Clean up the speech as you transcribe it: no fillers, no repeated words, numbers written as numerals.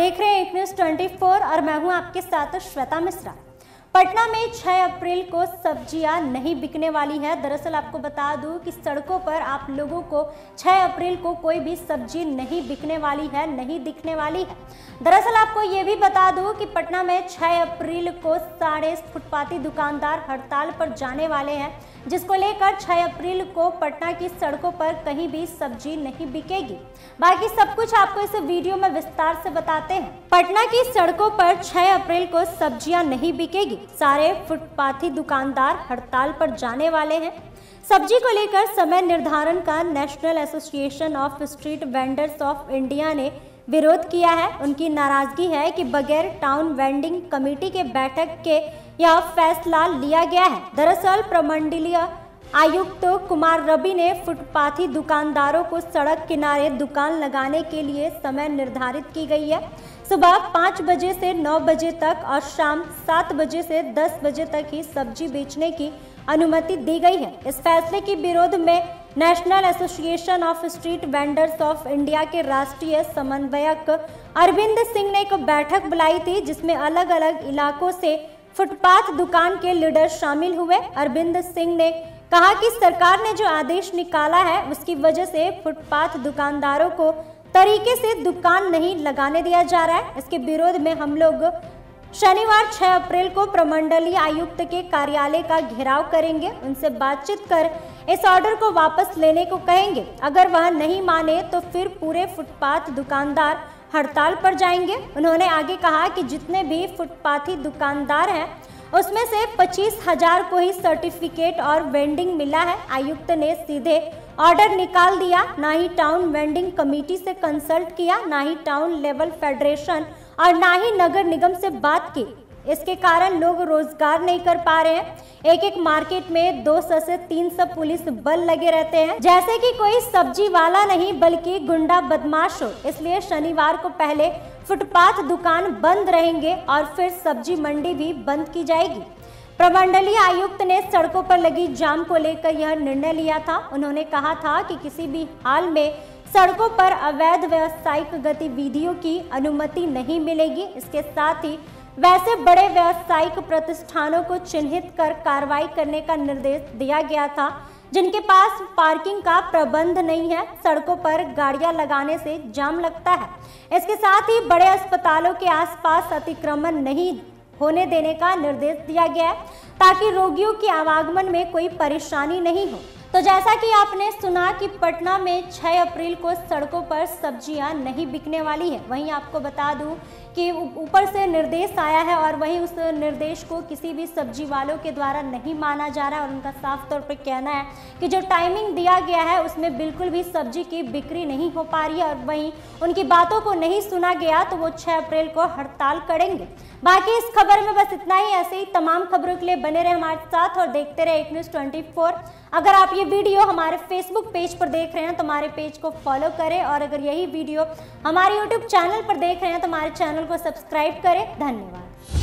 देख रहे हैं न्यूज़ 24 और मैं हूं आपके साथ श्वेता मिश्रा। पटना में 6 अप्रैल को सब्जियां नहीं बिकने वाली है। दरअसल आपको बता दूं कि सड़कों पर आप लोगों को 6 अप्रैल को कोई भी सब्जी नहीं बिकने वाली है, नहीं दिखने वाली है। दरअसल आपको ये भी बता दूं कि पटना में 6 अप्रैल को सारे फुटपाती दुकानदार हड़ताल पर जाने वाले हैं, जिसको लेकर 6 अप्रैल को पटना की सड़कों पर कहीं भी सब्जी नहीं बिकेगी। बाकी सब कुछ आपको इस वीडियो में विस्तार से बताते हैं। पटना की सड़कों पर 6 अप्रैल को सब्जियां नहीं बिकेगी। सारे फुटपाथी दुकानदार हड़ताल पर जाने वाले हैं। सब्जी को लेकर समय निर्धारण का national association of street vendors of India ने विरोध किया है। उनकी नाराजगी है कि बगैर टाउन वेंडिंग कमेटी के बैठक के यह फैसला लिया गया है। दरअसल प्रमंडलीय आयुक्त कुमार रबी ने फुटपाथी दुकानदारों को सड़क किनारे दुकान लगाने के लिए समय निर्धारित की गई है। सुबह 5 बजे से 9 बजे तक और शाम 7 बजे से 10 बजे तक ही सब्जी बेचने की अनुमति दी गई है। इस फैसले के विरोध में national association of street vendors of India के राष्ट्रीय समन्वयक अरविंद सिंह ने एक बैठक बुलाई थी, जिसमें अलग अलग इलाकों से फुटपाथ दुकान के लीडर शामिल हुए। अरविंद सिंह ने कहा कि सरकार ने जो आदेश निकाला है उसकी वजह से फुटपाथ दुकानदारों को तरीके से दुकान नहीं लगाने दिया जा रहा है। इसके विरोध में हम लोग शनिवार 6 अप्रैल को प्रमंडलीय आयुक्त के कार्यालय का घेराव करेंगे, उनसे बातचीत कर इस ऑर्डर को वापस लेने को कहेंगे। अगर वह नहीं माने तो फिर पूरे फुटपाथ दुकानदार हड़ताल पर जाएंगे। उन्होंने आगे कहा कि जितने भी फुटपाथी दुकानदार हैं उसमें से 25,000 को ही सर्टिफिकेट और वेंडिंग मिला है। आयुक्त ने सीधे ऑर्डर निकाल दिया, ना ही टाउन वेंडिंग कमेटी से कंसल्ट किया, ना ही टाउन लेवल फेडरेशन और ना ही नगर निगम से बात की। इसके कारण लोग रोजगार नहीं कर पा रहे हैं। एक एक मार्केट में 200 से 300 पुलिस बल लगे रहते हैं, जैसे कि कोई सब्जी वाला नहीं बल्कि गुंडा बदमाश हो। इसलिए शनिवार को पहले फुटपाथ दुकान बंद रहेंगे और फिर सब्जी मंडी भी बंद की जाएगी। प्रमंडलीय आयुक्त ने सड़कों पर लगी जाम को लेकर यह निर्णय लिया था। उन्होंने कहा था कि किसी भी हाल में सड़कों पर अवैध व्यावसायिक गतिविधियों की अनुमति नहीं मिलेगी। इसके साथ ही वैसे बड़े व्यावसायिक प्रतिष्ठानों को चिन्हित कर कार्रवाई करने का निर्देश दिया गया था, जिनके पास पार्किंग का प्रबंध नहीं है। सड़कों पर गाड़ियां लगाने से जाम लगता है। इसके साथ ही बड़े अस्पतालों के आसपास अतिक्रमण नहीं होने देने का निर्देश दिया गया है, ताकि रोगियों के आवागमन में कोई परेशानी नहीं हो। तो जैसा कि आपने सुना कि पटना में 6 अप्रैल को सड़कों पर सब्जियां नहीं बिकने वाली है। वहीं आपको बता दूं कि ऊपर से निर्देश आया है और वहीं उस निर्देश को किसी भी सब्जी वालों के द्वारा नहीं माना जा रहा है। और उनका साफ तौर पर कहना है कि जो टाइमिंग दिया गया है उसमें बिल्कुल भी सब्जी की बिक्री नहीं हो पा रही है। और वहीं उनकी बातों को नहीं सुना गया तो वो 6 अप्रैल को हड़ताल करेंगे। बाकी इस खबर में बस इतना ही। ऐसे ही तमाम खबरों के लिए बने रहे हमारे साथ और देखते रहे न्यूज़ 24। अगर आप ये वीडियो हमारे फेसबुक पेज पर देख रहे हैं तो हमारे पेज को फॉलो करें, और अगर यही वीडियो हमारे यूट्यूब चैनल पर देख रहे हैं तो हमारे चैनल को सब्सक्राइब करें। धन्यवाद।